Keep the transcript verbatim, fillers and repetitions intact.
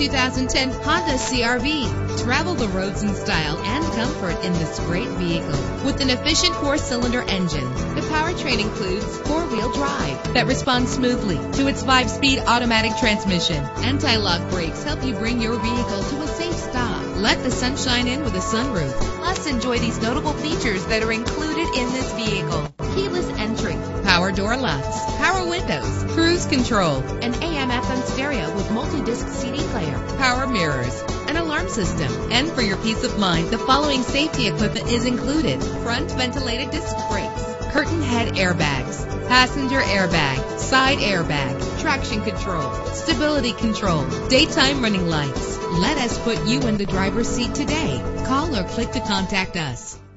two thousand ten Honda C R V. Travel the roads in style and comfort in this great vehicle. With an efficient four-cylinder engine, the powertrain includes four-wheel drive that responds smoothly to its five-speed automatic transmission. Anti-lock brakes help you bring your vehicle to a safe stop. Let the sunshine in with a sunroof. Plus, enjoy these notable features that are included in this vehicle: keyless entry, power door locks, power windows, cruise control, an A M F M stereo with multi-disc C D player, power mirrors, an alarm system. And for your peace of mind, the following safety equipment is included: front ventilated disc brakes, curtain head airbags, passenger airbag, side airbag, traction control, stability control, daytime running lights. Let us put you in the driver's seat today. Call or click to contact us.